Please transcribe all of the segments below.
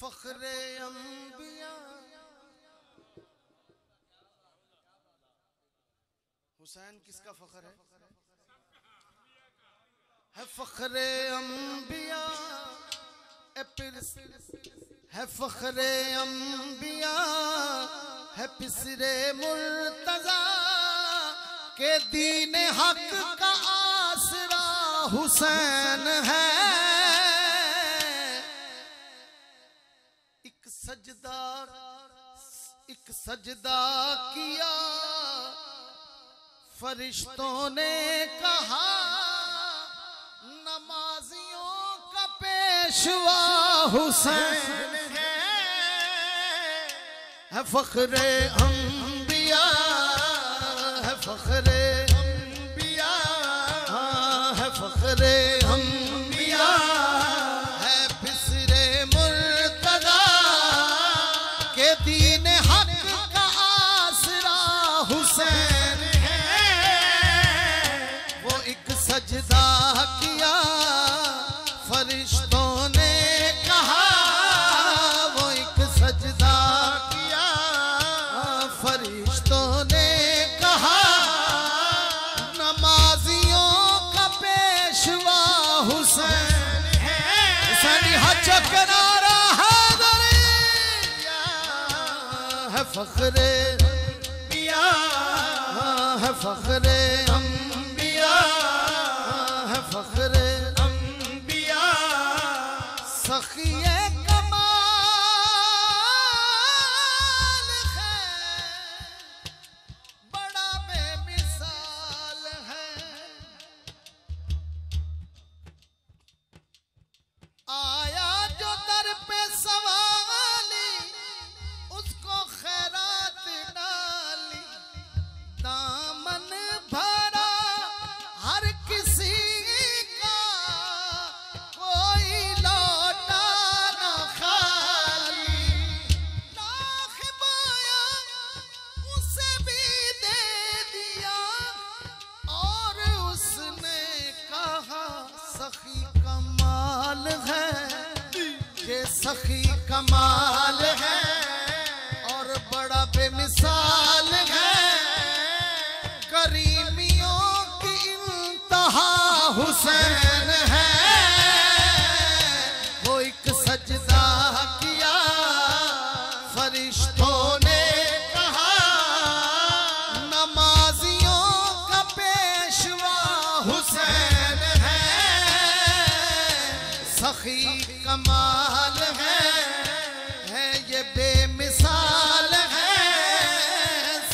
فخر انبیاء حسین کس کا فخر ہے؟ فخر انبیاء ہے، فخر انبیاء ہے، پسر مرتضیٰ کے دین حق کا آسرا حسین ہے۔ ایک سجدہ کیا فرشتوں نے کہا نمازیوں کا پیشوا حسین ہے۔ فخر انبیاء ہے، فخر انبیاء ہے، فخر انبیاء سجدہ کیا فرشتوں نے کہا، وہ ایک سجدہ کیا فرشتوں نے کہا نمازیوں کا پیشوا حسین ہے۔ حسینی حج کنارہ حیدری ہے، فخر انبیاء ہے، فخر انبیاء فخر انبیاء سخی کمال ہے، بڑا بے مثال ہے۔ آیا جو در پہ سوالی اس کو خیرات ڈالی، دامن بھرا ہر کسی سخی کمال ہے اور بڑا بے مثال ہے، کریمیوں کی انتہا حسین ہے۔ وہ ایک سجدہ کیا فرشتوں نے کہا نمازیوں کا پیشوا حسین ہے۔ سخی کمال ہے یہ بے مثال ہے،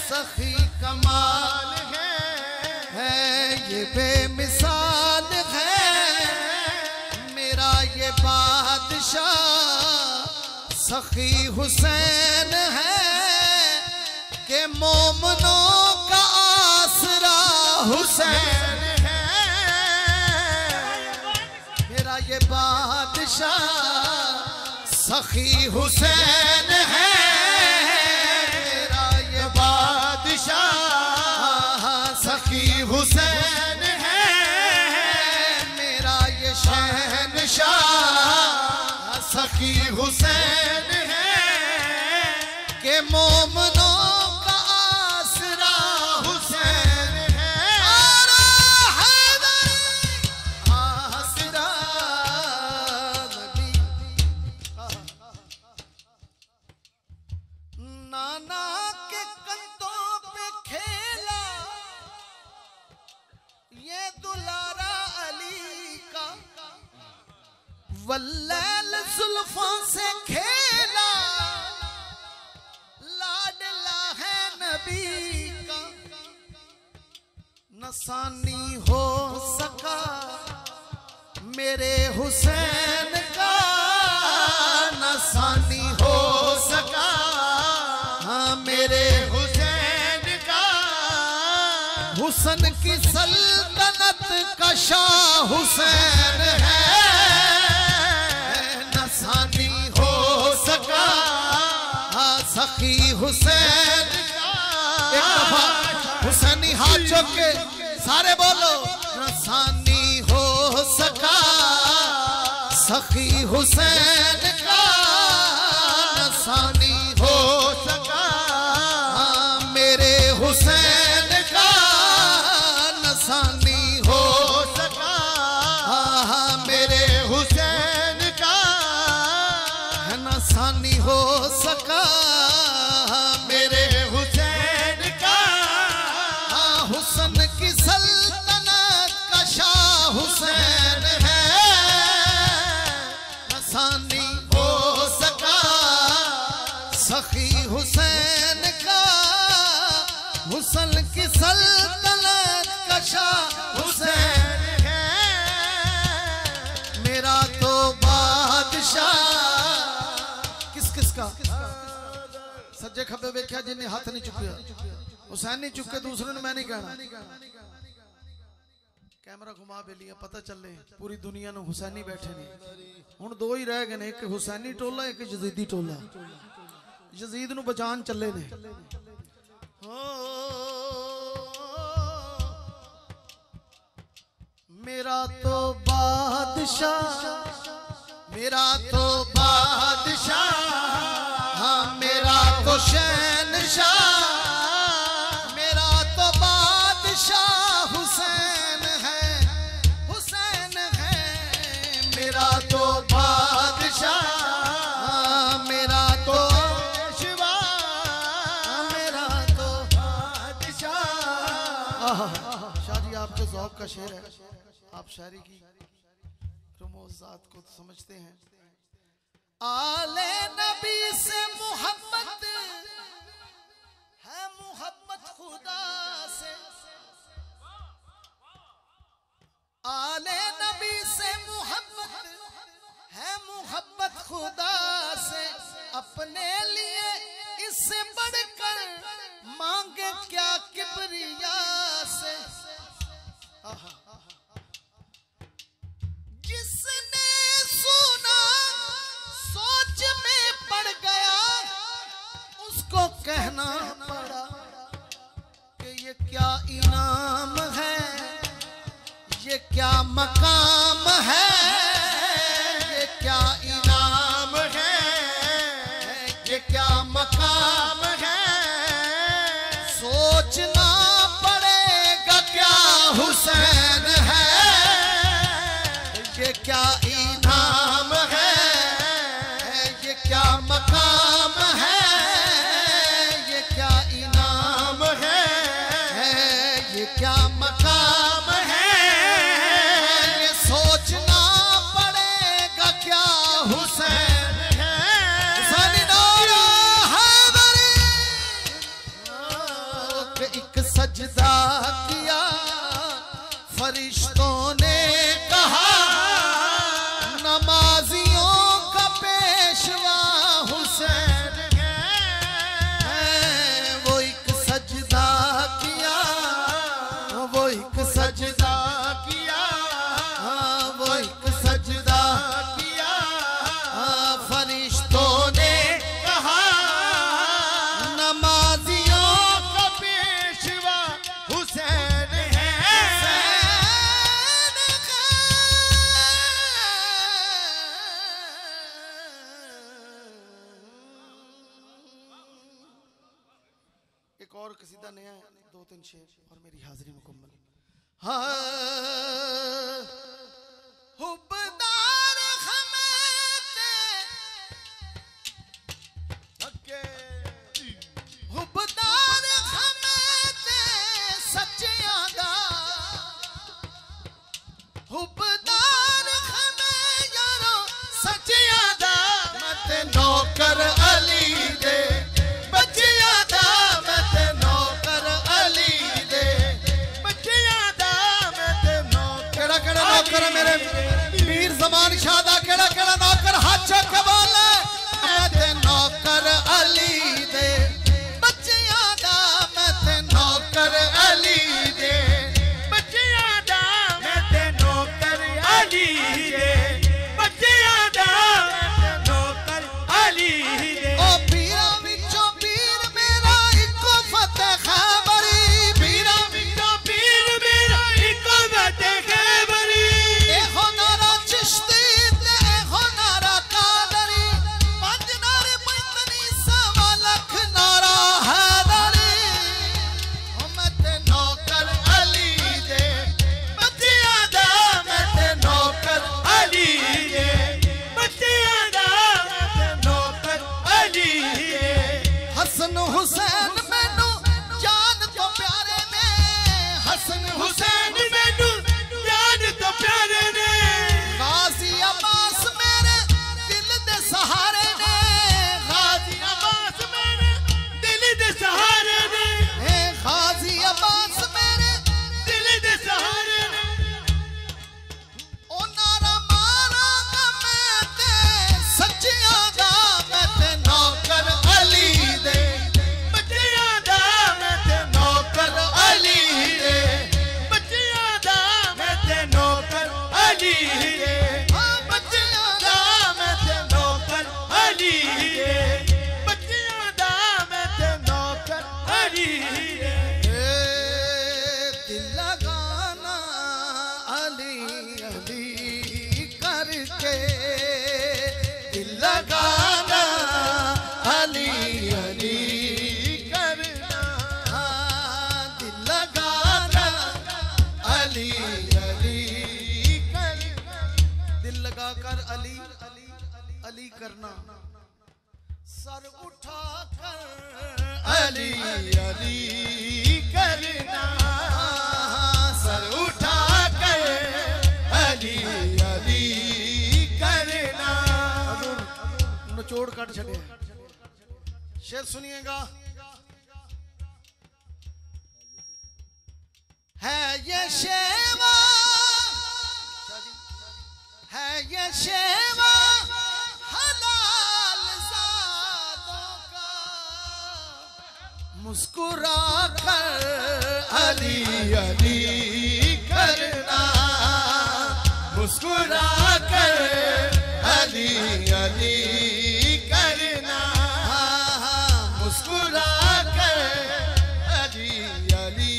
سخی کمال ہے یہ بے مثال ہے، میرا یہ بادشاہ سخی حسین ہے کہ مومنوں کا آسرا حسین ہے۔ یہ بادشاہ سخی حسین ہے، میرا یہ بادشاہ سخی حسین ہے، میرا یہ شہنشاہ سخی حسین ہے کہ مومنوں واللیل زلفوں سے کھیلا، لاڈلا ہے نبی کا نہ ثانی ہو سکا میرے حسین کا، نہ ثانی ہو سکا ہاں میرے حسین کا۔ حسن کی سلطنت کا شاہ حسین ہے، سخی حسین حسینی ہاتھ چک کے سارے بولو نہ ثانی ہو سکا سخی حسین کا، ਸੱਜੇ ਖੱਬੇ ਵੇਖਿਆ ਜਿੰਨੇ ਹੱਥ ਨਹੀਂ ਚੁੱਕਿਆ ਹੁਸੈਨ ਨਹੀਂ ਚੁੱਕੇ ਦੂਸਰੇ ਨੂੰ ਮੈਂ ਨਹੀਂ ਕਹਿਣਾ कैमरा घुमा बेलियां पता चले पूरी दुनिया में हुसैनी बैठे ने हुण दो ही रह गए ने एक हुसैनी टोला एक यजीदी टोला यजीद नूं बचान चले ने मेरा तो बादशाह हाँ मेरा तो शहनशाह का शेर है। आप शायरी की रमोजात को समझते हैं। आले नबी से मोहब्बत है मोहब्बत खुदा से, आले नबी से मोहब्बत है मोहब्बत खुदा से, अपने लिए इससे बढ़कर मांगे क्या किबरिया से। जिसने सुना सोच में पड़ गया, उसको कहना पड़ा कि ये क्या इनाम है, ये क्या मकाम है, ये क्या इनाम है, ये क्या मकाम है। सोचना हुसैन है ये क्या इनाम है, ये क्या मकाम है, ये क्या इनाम है, ये क्या मकाम है। ये सोचना पड़ेगा क्या हुसैन है, एक सजदा किया फरिश्तों ने कहा नमाजियों का पेशवा हुसैन है। वो एक सजदा किया, वो एक सजदा किया, वो एक सजदा किया, फरिश्तों ने कहा नमाजियों का पेशवा हुसैन। और कसीदा नया है, दो तीन शेर और मेरी हाजिरी मुकम्मल। हुब्बदार हुब्बदार सच्चिया दा हुब्बदार यारो सच्चिया दा मते नौकर अली दे मेरे पीर ज़मान शाह दा केड़ा केड़ा नौकर हाथ च कमाल मैं ते नौकर अली दे बच्चियां दा मैं ते नौकर अली दे बच्चियां दा मैं ते नौकर अली दे बच्चियां दा मैं ते नौकर अली दे। ओ पीरा विचों पीर मेरा इको फतेह खबरी, पीरा विचों पीर मेरा इको फतेह खबरी। Steve کرنا سر اٹھا کر علی علی کرنا سر اٹھا کر علی علی کرنا حضور نچوڑ کٹ چلے شعر سنیے گا ہے یہ شیوا ہے یہ شیوا مسکرا کر علی علی کرنا مسکرا کر علی علی کرنا مسکرا کر علی علی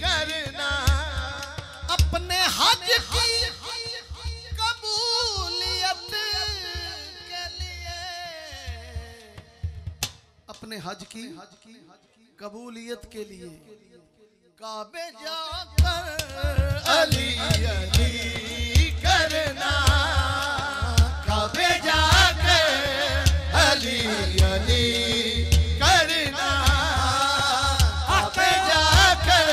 کرنا اپنے حج کی قبولیت کے لیے اپنے حج کی قبولیت کے لیے کعبے جا کر علی علی کرنا کعبے جا کر علی علی کرنا کعبے جا کر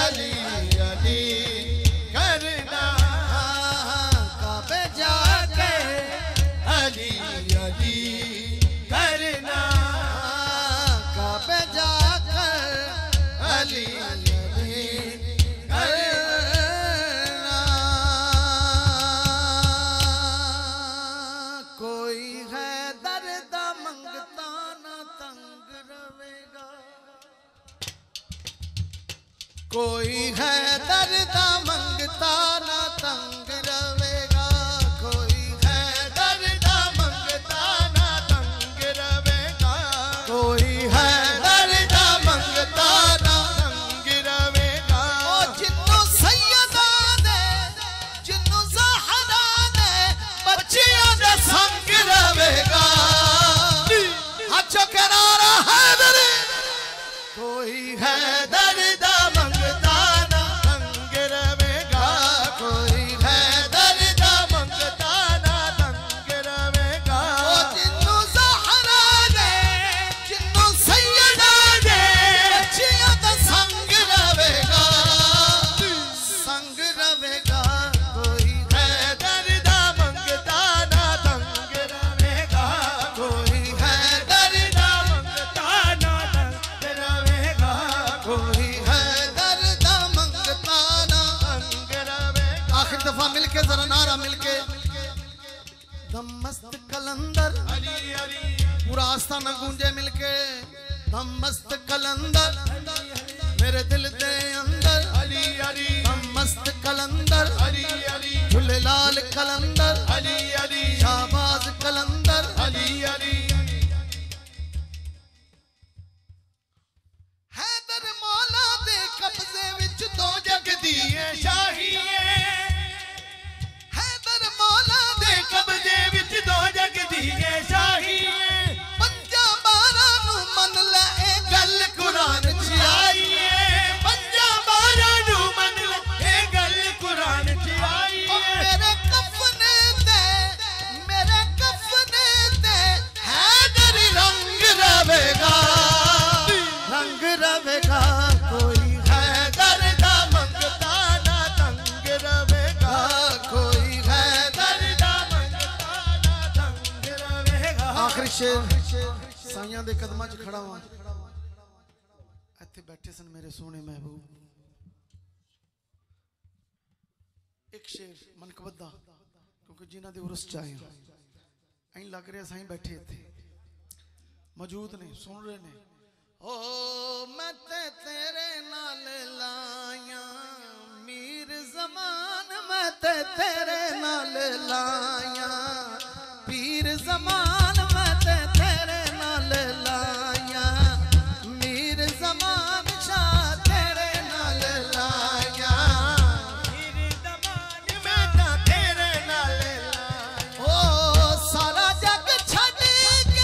علی علی کرنا کعبے جا کر علی علی کرنا کوئی ہے درد منگتا نہ تنگ رہے گا کوئی ہے درد منگتا نہ تنگ رہے گا کوئی ہے درد منگتا نہ تنگ رہے گا او جنو سیدہ دے جنو زہرہ دے بچیوں دے سنگ رہے گا حجو کنارہ ہے درے کوئی ہے درد مست کلندر پورا آستانہ گونجے مل کے دم مست کلندر میرے دل دے اندر دم مست کلندر جھلے لال کلندر شہباز کلندر حیدر مولا دے قبضے وچ دو جگ دیئے شاہیے حیدر مولا دے قبضے سائیاں دے قدمہ چھ کھڑا ہوا ایتھے بیٹھے سن میرے سونے محبوب ایک شیر منقبت دا کیونکہ جینا دے عرس چاہیے این لگ رہے سائیں بیٹھے تھے موجود نے سن رہے نے او میں تیرے نال لائیاں میر زمان میں تیرے लाया पीर ज़मान में ते तेरे नाल लाया मीर ज़मान शाह तेरे नाल लाया पीर ज़मान में ते तेरे नाल लाया ओ सारा जग छड़ के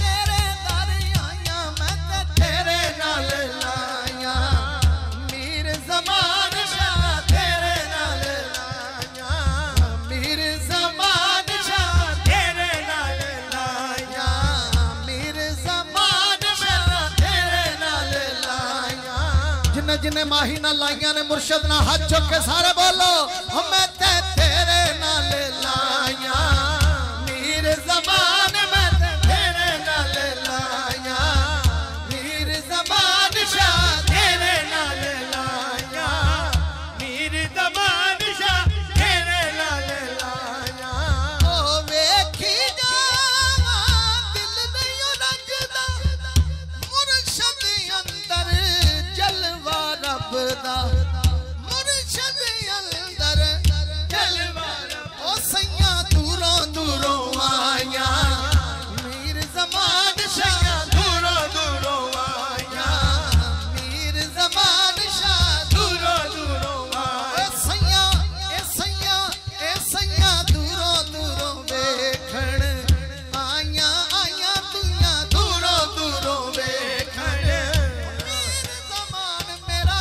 तेरे दर आया मैं ते तेरे नाल लाया मीर ज़मान जिन्हें माही ना लाइया ने मुर्शद ना हाथ चुक के सारे बोलो मैं ते तेरे नाल लाया मीर ज़मान मैं ते तेरे नाल लाया मीर ज़मान शाह तेरे नाल लाया मीर ज़मान शाह तेरे नाल लाया ओ वेखी जावा दिल नहीं रंजदा मुर्शद अंदर जलवा मुर्शद अंदर जलवा ओ सैया दूरों दूरों आया मीर ज़मान शाह दूरों दूरों आया मीर ज़मान शाह दूरों दूरों आया ए सैया दूरों दूरों वेखण आया आया दुनिया दूरों दूरों वेखण मीर ज़मान मेरा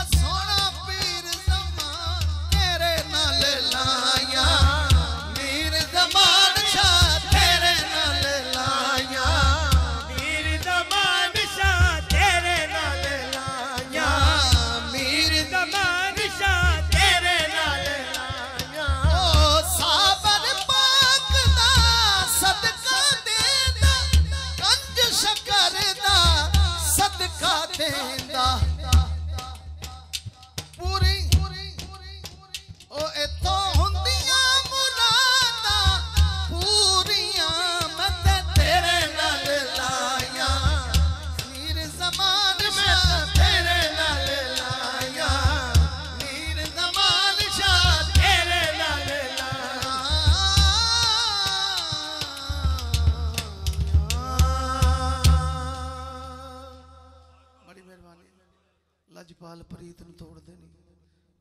लजपाल प्रीत न तोड़ देनी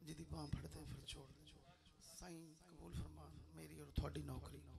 जिदी बांह फड़ते फिर छोड़ साईं कबूल फरमा मेरी और थोड़ी नौकरी।